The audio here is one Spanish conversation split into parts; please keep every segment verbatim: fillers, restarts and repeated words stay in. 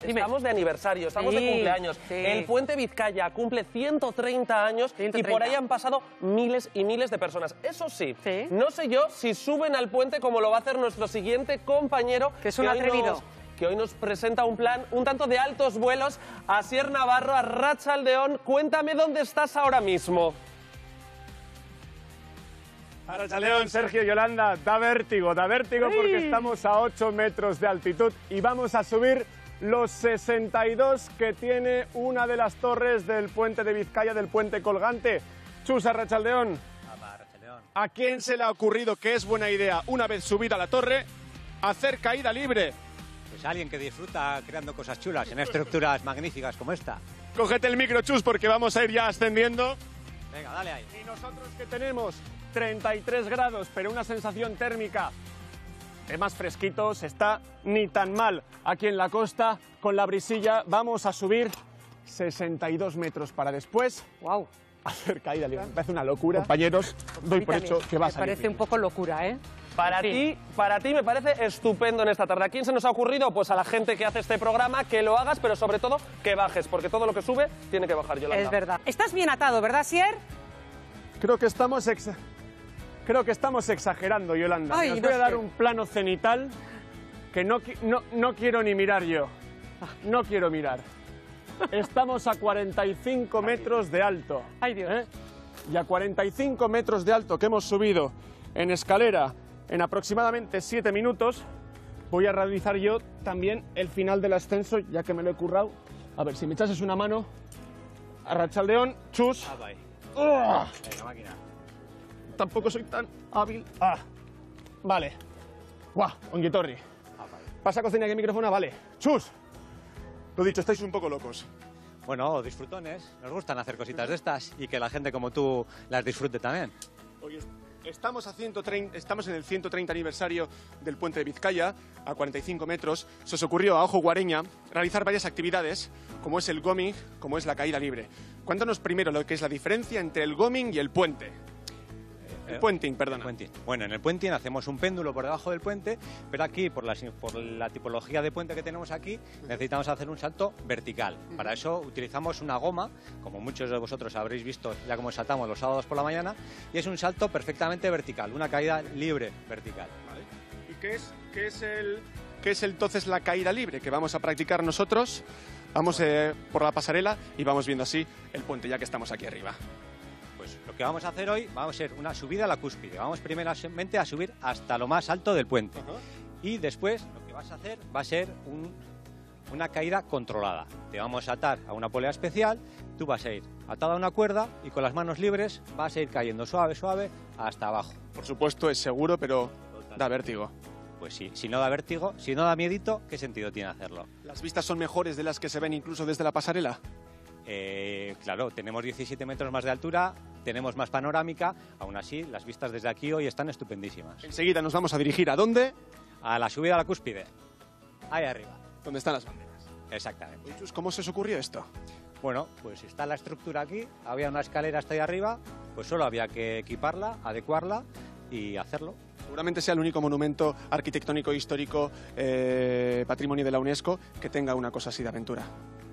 Estamos de aniversario, estamos sí, de cumpleaños. Sí. El Puente Bizkaia cumple ciento treinta años ciento treinta. Y por ahí han pasado miles y miles de personas. Eso sí, sí, no sé yo si suben al puente como lo va a hacer nuestro siguiente compañero. Que es un que atrevido. Hoy nos, que hoy nos presenta un plan un tanto de altos vuelos. A Sierra Navarro, a Racha Aldeón, cuéntame dónde estás ahora mismo. Racha Aldeón, Sergio, Yolanda, da vértigo, da vértigo sí, porque estamos a ocho metros de altitud y vamos a subir los sesenta y dos que tiene una de las torres del puente de Bizkaia, del puente colgante. Txus, Racha Aldeón. ¿A quién se le ha ocurrido que es buena idea, una vez subida a la torre, hacer caída libre? Pues alguien que disfruta creando cosas chulas en estructuras magníficas como esta. Cógete el micro, Txus, porque vamos a ir ya ascendiendo. Venga, dale ahí. Y nosotros que tenemos treinta y tres grados, pero una sensación térmica de más fresquitos, está ni tan mal. Aquí en la costa, con la brisilla, vamos a subir sesenta y dos metros para después. ¡Wow! Hacer caída libre. Me parece una locura. Compañeros, doy por hecho que va a salir. Me parece un poco locura, ¿eh? Para ti, para ti me parece estupendo en esta tarde. ¿A quién se nos ha ocurrido? Pues a la gente que hace este programa, que lo hagas, pero sobre todo que bajes, porque todo lo que sube tiene que bajar, Yolanda. Es verdad. Estás bien atado, ¿verdad, Sier? Creo que estamos exa... Creo que estamos exagerando, Yolanda. Ay, Nos voy no a dar sé. un plano cenital que no, no, no quiero ni mirar yo. No quiero mirar. Estamos a cuarenta y cinco metros de alto. Ay, Dios. ¿eh? Y a cuarenta y cinco metros de alto que hemos subido en escalera en aproximadamente siete minutos, voy a realizar yo también el final del ascenso, ya que me lo he currado. A ver, si me echases una mano. A Racha Aldeón, Txus. Ah, bye. ¡Oh! Venga, máquina. Tampoco soy tan hábil. Ah, vale. Guau, ongi torri. Ah, vale. Pasa a cocina que el micrófono, vale. Txus. Lo dicho, estáis un poco locos. Bueno, disfrutones. Nos gustan hacer cositas de estas y que la gente como tú las disfrute también. Oye, Estamos, a ciento treinta, estamos en el ciento treinta aniversario del Puente de Bizkaia, a cuarenta y cinco metros. Se os ocurrió a Ojo Guareña realizar varias actividades, como es el goming, como es la caída libre. Cuéntanos primero lo que es la diferencia entre el goming y el puente. El puenting, perdón. Bueno, en el puenting hacemos un péndulo por debajo del puente, pero aquí, por la, por la tipología de puente que tenemos aquí, necesitamos hacer un salto vertical. Para eso utilizamos una goma, como muchos de vosotros habréis visto ya como saltamos los sábados por la mañana, y es un salto perfectamente vertical, una caída libre vertical. Vale. ¿Y qué es, qué es el, qué es entonces la caída libre que vamos a practicar nosotros? Vamos eh, por la pasarela y vamos viendo así el puente ya que estamos aquí arriba. Lo que vamos a hacer hoy, vamos a hacer una subida a la cúspide. Vamos primeramente a subir hasta lo más alto del puente. Ajá. Y después lo que vas a hacer va a ser un, una caída controlada. Te vamos a atar a una polea especial, tú vas a ir atada a una cuerda y con las manos libres vas a ir cayendo suave, suave, hasta abajo. Por supuesto, es seguro, pero Totalmente. da vértigo. Pues sí, si no da vértigo, si no da miedito, ¿qué sentido tiene hacerlo? ¿Las vistas son mejores de las que se ven incluso desde la pasarela? Eh, claro, tenemos diecisiete metros más de altura, tenemos más panorámica, aún así las vistas desde aquí hoy están estupendísimas. Enseguida nos vamos a dirigir, ¿a dónde? A la subida a la cúspide, ahí arriba. ¿Dónde están las banderas? Exactamente. Txus, ¿cómo se os ocurrió esto? Bueno, pues está la estructura aquí, había una escalera hasta ahí arriba, pues solo había que equiparla, adecuarla y hacerlo. Seguramente sea el único monumento arquitectónico, histórico, eh, patrimonio de la UNESCO que tenga una cosa así de aventura.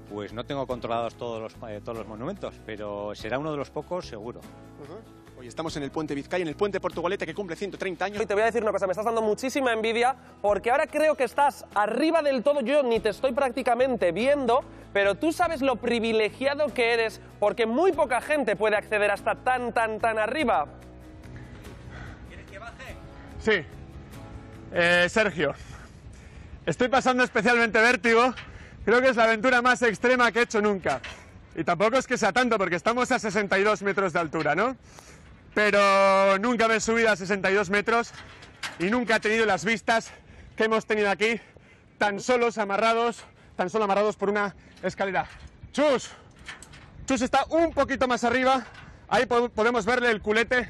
Pues no tengo controlados todos los, eh, todos los monumentos, pero será uno de los pocos seguro. Uh-huh. Hoy estamos en el Puente Bizkaia, en el Puente Portugalet, que cumple ciento treinta años. Y te voy a decir una cosa, me estás dando muchísima envidia, porque ahora creo que estás arriba del todo, yo ni te estoy prácticamente viendo, pero tú sabes lo privilegiado que eres, porque muy poca gente puede acceder hasta tan, tan, tan arriba. ¿Quieres que baje? Sí. Eh, Sergio, estoy pasando especialmente vértigo. Creo que es la aventura más extrema que he hecho nunca. Y tampoco es que sea tanto, porque estamos a sesenta y dos metros de altura, ¿no? Pero nunca me he subido a sesenta y dos metros y nunca he tenido las vistas que hemos tenido aquí, tan solos amarrados, tan solo amarrados por una escalera. ¡Txus! Txus está un poquito más arriba, ahí po- podemos verle el culete.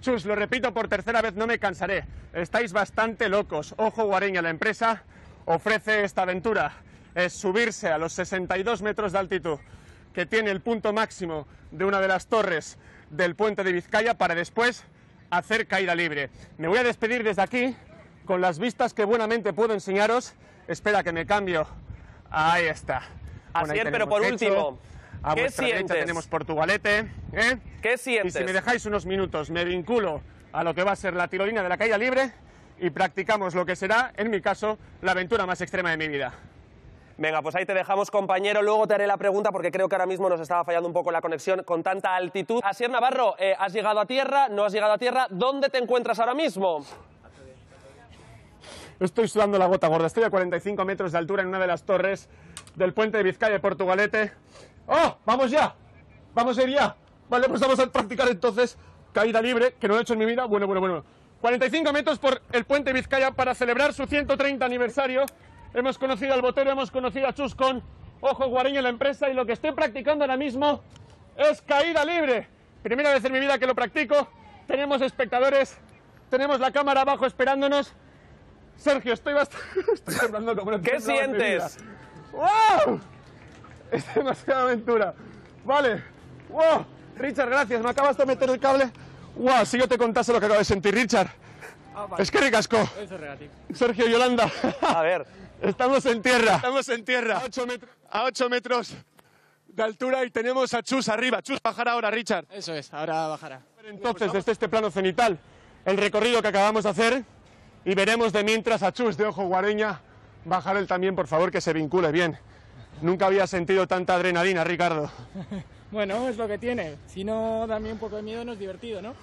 Txus, lo repito por tercera vez, no me cansaré. Estáis bastante locos. Ojo Guareña, la empresa, ofrece esta aventura. Es subirse a los sesenta y dos metros de altitud, que tiene el punto máximo de una de las torres del puente de Bizkaia, para después hacer caída libre. Me voy a despedir desde aquí, con las vistas que buenamente puedo enseñaros. Espera que me cambio Ahí está. Así bueno, es, pero por techo. Último, a ¿qué vuestra sientes? Derecha tenemos Portugalete. ¿eh? ¿Qué sientes? Y si me dejáis unos minutos, me vinculo a lo que va a ser la tirolina de la caída libre y practicamos lo que será, en mi caso, la aventura más extrema de mi vida. Venga, pues ahí te dejamos, compañero. Luego te haré la pregunta porque creo que ahora mismo nos estaba fallando un poco la conexión con tanta altitud. Asier Navarro, eh, ¿has llegado a tierra? ¿No has llegado a tierra? ¿Dónde te encuentras ahora mismo? Estoy sudando la gota gorda, estoy a cuarenta y cinco metros de altura en una de las torres del puente de Bizkaia de Portugalete. ¡Oh! ¡Vamos ya! ¡Vamos a ir ya! Vale, pues vamos a practicar entonces caída libre, que no lo he hecho en mi vida. Bueno, bueno, bueno. cuarenta y cinco metros por el puente de Bizkaia para celebrar su ciento treinta aniversario. Hemos conocido al botero, hemos conocido a Txus con Ojo Guareña, la empresa, y lo que estoy practicando ahora mismo es caída libre. Primera vez en mi vida que lo practico. Tenemos espectadores, tenemos la cámara abajo esperándonos. Sergio, estoy bastante... estoy temblando como lo que... ¿Qué sientes? ¡Wow! Es demasiada aventura. Vale. ¡Wow! Richard, gracias. Me acabas de meter el cable. ¡Wow! Si yo te contase lo que acabo de sentir, Richard. Ah, vale. Es que ricasco. Eso es relativo. Sergio, Yolanda. A ver. Estamos en tierra. Estamos en tierra. A ocho metros, a ocho metros de altura y tenemos a Txus arriba. Txus bajará ahora, Richard. Eso es. Ahora bajará. Entonces, desde este plano cenital, el recorrido que acabamos de hacer... Y veremos de mientras a Txus de Ojo Guareña bajar él también, por favor, que se vincule bien. Nunca había sentido tanta adrenalina, Ricardo. Bueno, es lo que tiene. Si no, también un poco de miedo, no es divertido, ¿no?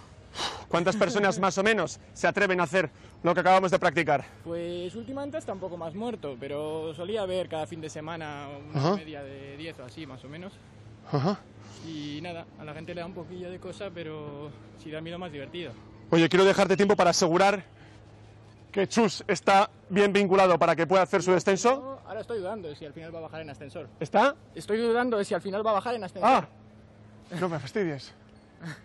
¿Cuántas personas más o menos se atreven a hacer lo que acabamos de practicar? Pues últimamente está un poco más muerto, pero solía haber cada fin de semana una Ajá. media de diez o así, más o menos. Ajá. Y nada, a la gente le da un poquillo de cosa, pero sí da miedo más divertido. Oye, quiero dejarte tiempo para asegurar... que Txus está bien vinculado para que pueda hacer su descenso. Ahora estoy dudando de si al final va a bajar en ascensor. ¿Está? Estoy dudando de si al final va a bajar en ascensor. ¡Ah! No me fastidies.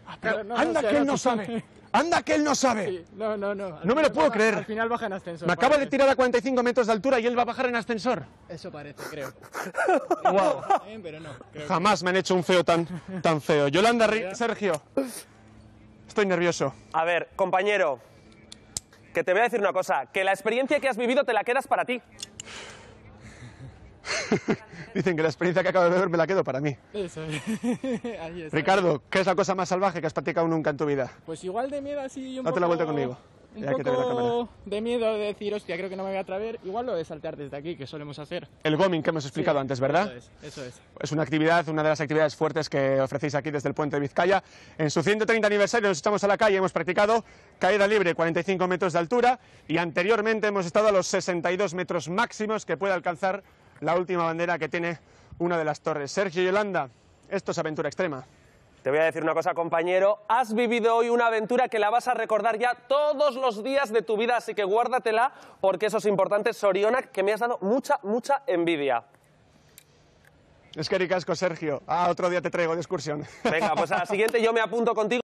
Ah, pero no, ¡Anda no, que él no sabe! ¡Anda que él no sabe! Sí. No, no, no. No me lo puedo baja, creer. Al final baja en ascensor. Me acaba de tirar a cuarenta y cinco metros de altura y él va a bajar en ascensor. Eso parece, creo. Wow. También, pero no, creo Jamás que... me han hecho un feo tan, tan feo. Yolanda, Sergio, estoy nervioso. A ver, compañero... que te voy a decir una cosa, que la experiencia que has vivido te la quedas para ti. Dicen que la experiencia que acabo de ver me la quedo para mí. Eso es. Ahí está. Ricardo, ¿qué es la cosa más salvaje que has practicado nunca en tu vida? Pues igual de miedo así un Date poco... Date la vuelta conmigo. Un ya poco que te veo la cámara. De miedo de decir, hostia, creo que no me voy a atrever. Igual lo de saltar desde aquí, que solemos hacer. El goming que hemos explicado sí, antes, ¿verdad? Eso es, eso es. Es una actividad, una de las actividades fuertes que ofrecéis aquí desde el puente de Bizkaia. En su ciento treinta aniversario nos echamos a la calle, hemos practicado caída libre, cuarenta y cinco metros de altura, y anteriormente hemos estado a los sesenta y dos metros máximos que puede alcanzar la última bandera que tiene una de las torres. Sergio y Yolanda, esto es aventura extrema. Te voy a decir una cosa, compañero, has vivido hoy una aventura que la vas a recordar ya todos los días de tu vida, así que guárdatela, porque eso es importante. Soriona, que me has dado mucha, mucha envidia. Es que ricasco, Sergio. Ah, otro día te traigo de excursión. Venga, pues a la siguiente yo me apunto contigo.